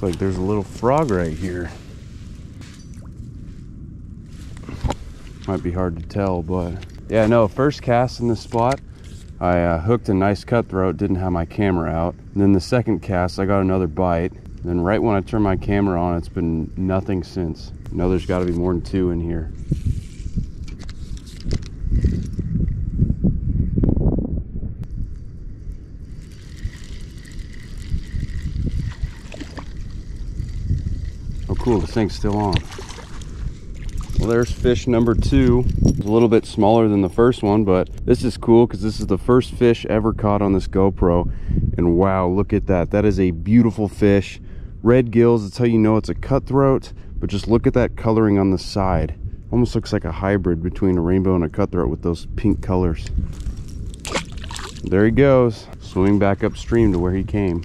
Looks like there's a little frog right here. Might be hard to tell, but yeah, no, first cast in this spot, I hooked a nice cutthroat, didn't have my camera out. And then the second cast, I got another bite. And then right when I turned my camera on, it's been nothing since. I know there's gotta be more than two in here. Oh cool, this thing's still on. Well, there's fish number two. It's a little bit smaller than the first one, but this is cool because this is the first fish ever caught on this GoPro. And wow, look at that. That is a beautiful fish. Red gills, that's how you know it's a cutthroat. But just look at that coloring on the side. Almost looks like a hybrid between a rainbow and a cutthroat with those pink colors. There he goes, swimming back upstream to where he came.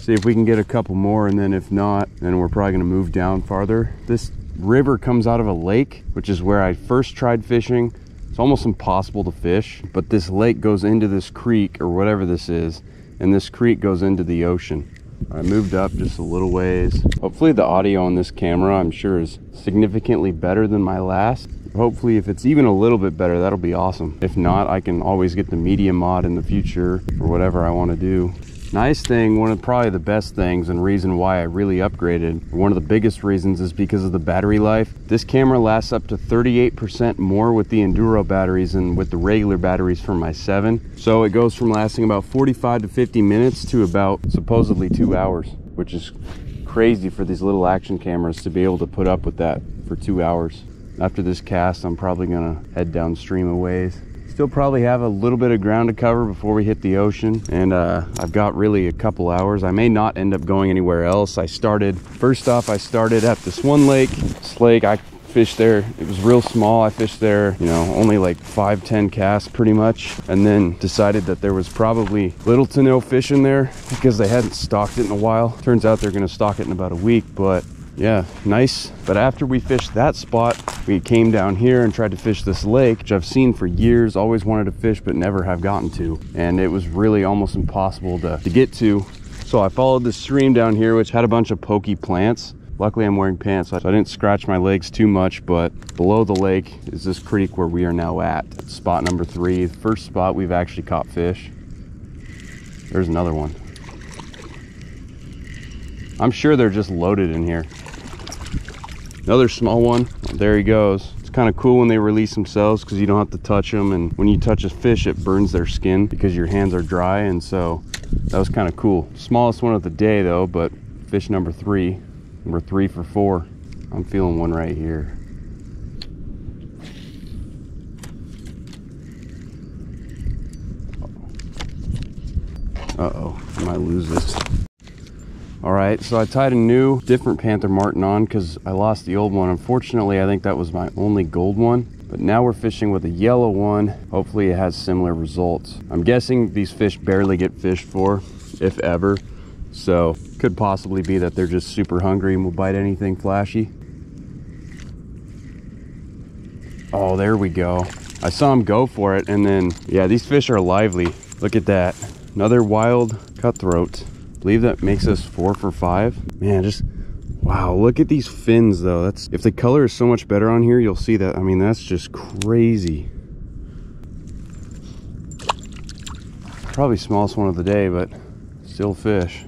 See if we can get a couple more, and then if not, then we're probably gonna move down farther. This river comes out of a lake, which is where I first tried fishing. It's almost impossible to fish, but this lake goes into this creek or whatever this is, and this creek goes into the ocean. I moved up just a little ways. Hopefully the audio on this camera, I'm sure, is significantly better than my last. Hopefully if it's even a little bit better, that'll be awesome. If not, I can always get the media mod in the future for whatever I want to do. Nice thing, one of probably the best things and reason why I really upgraded, one of the biggest reasons, is because of the battery life. This camera lasts up to 38% more with the Enduro batteries than with the regular batteries from my 7. So it goes from lasting about 45 to 50 minutes to about supposedly 2 hours, which is crazy for these little action cameras to be able to put up with that for 2 hours. After this cast, I'm probably gonna head downstream a ways. Still probably have a little bit of ground to cover before we hit the ocean, and I've got really a couple hours. I may not end up going anywhere else. First off I started at this one lake. This lake, I fished there, it was real small. I fished there, you know, only like 5-10 casts pretty much, and then decided that there was probably little to no fish in there because they hadn't stocked it in a while. Turns out they're gonna stock it in about a week, but yeah, nice. But after we fished that spot, we came down here and tried to fish this lake, which I've seen for years, always wanted to fish but never have gotten to, and it was really almost impossible to get to. So I followed the stream down here, which had a bunch of pokey plants. Luckily I'm wearing pants, so I didn't scratch my legs too much. But below the lake is this creek where we are now at. That's spot number three, the first spot we've actually caught fish. There's another one. I'm sure they're just loaded in here. Another small one. There he goes. It's kind of cool when they release themselves because you don't have to touch them, and when you touch a fish it burns their skin because your hands are dry, and so that was kind of cool. Smallest one of the day though, but fish number three. Number three for four. I'm feeling one right here. Uh-oh, I might lose this. All right, so I tied a new, different Panther Martin on because I lost the old one. Unfortunately, I think that was my only gold one. But now we're fishing with a yellow one. Hopefully it has similar results. I'm guessing these fish barely get fished for, if ever. So could possibly be that they're just super hungry and will bite anything flashy. Oh, there we go. I saw him go for it, and then, yeah, these fish are lively. Look at that. Another wild cutthroat. I believe that makes us 4 for 5. Man, just wow, look at these fins though. That's, if the color is so much better on here, you'll see that. I mean, that's just crazy. Probably smallest one of the day, but still fish.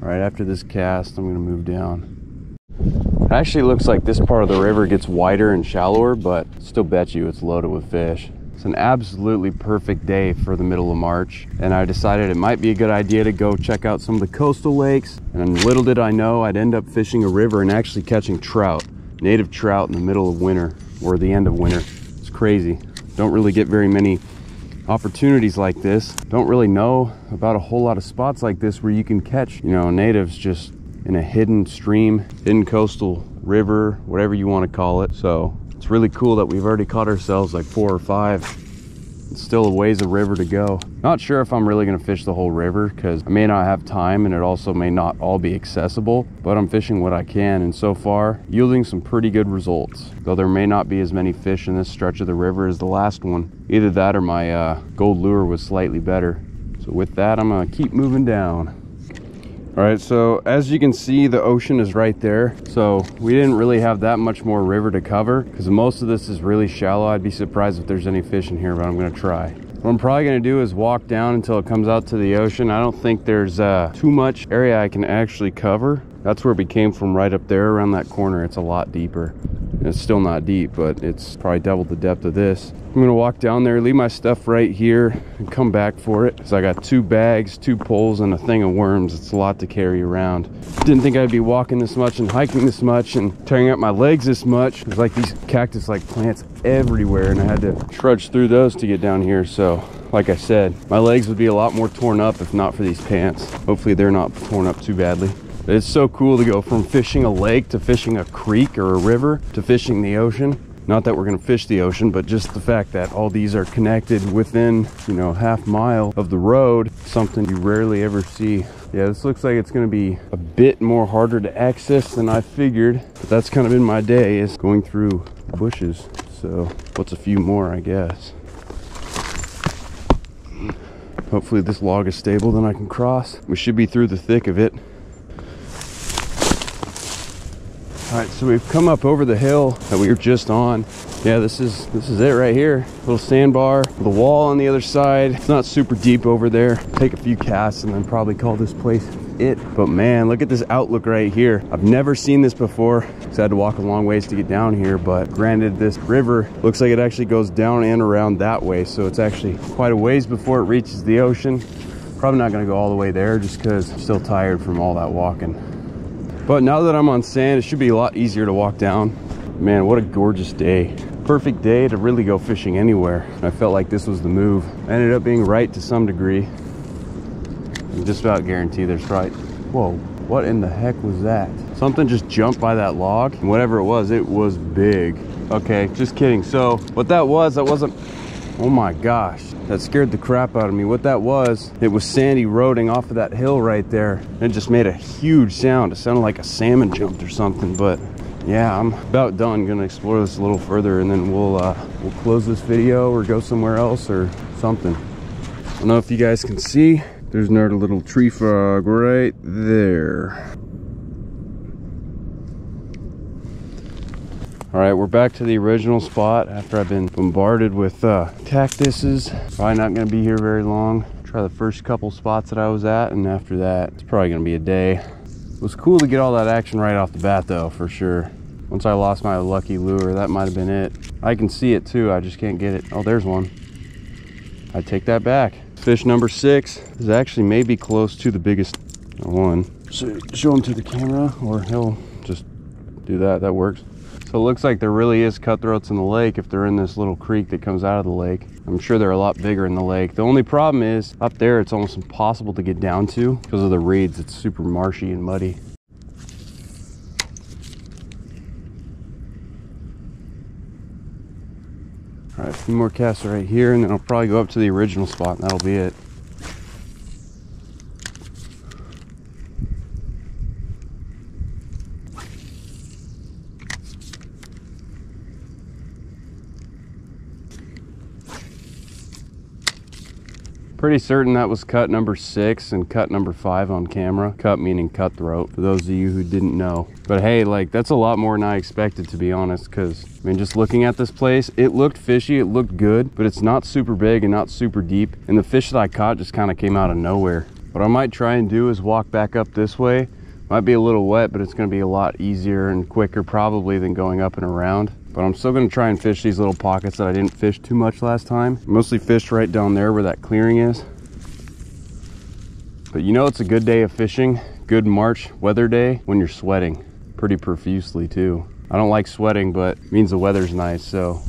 All right, after this cast, I'm gonna move down. It actually looks like this part of the river gets wider and shallower, but still bet you it's loaded with fish. It's an absolutely perfect day for the middle of March, and I decided it might be a good idea to go check out some of the coastal lakes, and little did I know I'd end up fishing a river and actually catching trout, native trout, in the middle of winter or the end of winter. It's crazy. Don't really get very many opportunities like this. Don't really know about a whole lot of spots like this where you can catch, you know, natives just in a hidden stream, hidden coastal river, whatever you want to call it. So it's really cool that we've already caught ourselves like 4 or 5. It's still a ways of river to go. Not sure if I'm really gonna fish the whole river because I may not have time, and it also may not all be accessible, but I'm fishing what I can, and so far yielding some pretty good results. Though there may not be as many fish in this stretch of the river as the last one. Either that or my gold lure was slightly better. So with that, I'm gonna keep moving down. All right, so as you can see, the ocean is right there. So we didn't really have that much more river to cover because most of this is really shallow. I'd be surprised if there's any fish in here, but I'm gonna try. What I'm probably gonna do is walk down until it comes out to the ocean. I don't think there's too much area I can actually cover. That's where we came from, right up there around that corner. It's a lot deeper. And it's still not deep, but it's probably double the depth of this. I'm gonna walk down there, leave my stuff right here, and come back for it. So I got 2 bags, 2 poles, and a thing of worms. It's a lot to carry around. Didn't think I'd be walking this much and hiking this much and tearing out my legs this much. There's like these cactus-like plants everywhere, and I had to trudge through those to get down here. So like I said, my legs would be a lot more torn up if not for these pants. Hopefully they're not torn up too badly. It's so cool to go from fishing a lake to fishing a creek or a river to fishing the ocean. Not that we're going to fish the ocean, but just the fact that all these are connected within, you know, ½ mile of the road, something you rarely ever see. Yeah, this looks like it's going to be a bit more harder to access than I figured, but that's kind of been my day, is going through bushes. So what's a few more, I guess. Hopefully this log is stable, then I can cross. We should be through the thick of it. All right, so we've come up over the hill that we were just on. Yeah, this is it right here. Little sandbar, the wall on the other side. It's not super deep over there. Take a few casts and then probably call this place it. But man, look at this outlook right here. I've never seen this before, because I had to walk a long ways to get down here. But granted, this river looks like it actually goes down and around that way, so it's actually quite a ways before it reaches the ocean. Probably not gonna go all the way there just because I'm still tired from all that walking. But now that I'm on sand, it should be a lot easier to walk down. Man, what a gorgeous day. Perfect day to really go fishing anywhere. I felt like this was the move. I ended up being right to some degree. I just about guarantee there's probably... Whoa, what in the heck was that? Something just jumped by that log. And whatever it was big. Okay, just kidding. So what that wasn't... Oh my gosh, that scared the crap out of me. What that was, it was sand eroding off of that hill right there. It just made a huge sound. It sounded like a salmon jumped or something, but yeah, I'm about done. Gonna explore this a little further and then we'll close this video or go somewhere else or something. I don't know if you guys can see, there's another little tree frog right there. All right, we're back to the original spot after I've been bombarded with cactuses. Probably not gonna be here very long. Try the first couple spots that I was at, and after that, it's probably gonna be a day. It was cool to get all that action right off the bat though, for sure. Once I lost my lucky lure, that might've been it. I can see it too, I just can't get it. Oh, there's one. I take that back. Fish number 6 is actually maybe close to the biggest one. So show him to the camera or he'll just do that, that works. So it looks like there really is cutthroats in the lake if they're in this little creek that comes out of the lake. I'm sure they're a lot bigger in the lake. The only problem is up there it's almost impossible to get down to because of the reeds. It's super marshy and muddy. All right, a few more casts right here and then I'll probably go up to the original spot and that'll be it. Pretty certain that was cut number 6 and cut number 5 on camera. Cut meaning cutthroat, for those of you who didn't know. But hey, like, that's a lot more than I expected, to be honest, because I mean, just looking at this place, it looked fishy, it looked good, but it's not super big and not super deep, and the fish that I caught just kind of came out of nowhere. What I might try and do is walk back up this way. Might be a little wet, but it's going to be a lot easier and quicker probably than going up and around. But I'm still going to try and fish these little pockets that I didn't fish too much last time. Mostly fished right down there where that clearing is. But you know it's a good day of fishing, good March weather day, when you're sweating pretty profusely too. I don't like sweating, but it means the weather's nice, so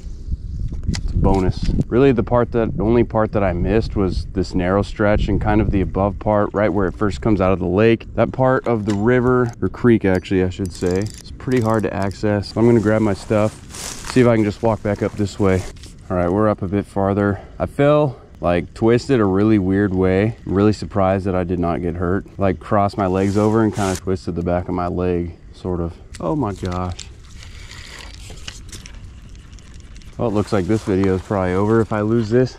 it's a bonus. Really the only part that I missed was this narrow stretch and kind of the above part right where it first comes out of the lake. That part of the river, or creek actually I should say, it's pretty hard to access. I'm gonna grab my stuff. See if I can just walk back up this way. All right, we're up a bit farther. I fell, like, twisted a really weird way. I'm really surprised that I did not get hurt. Like, crossed my legs over and kind of twisted the back of my leg, sort of. Oh my gosh. Well, it looks like this video is probably over if I lose this.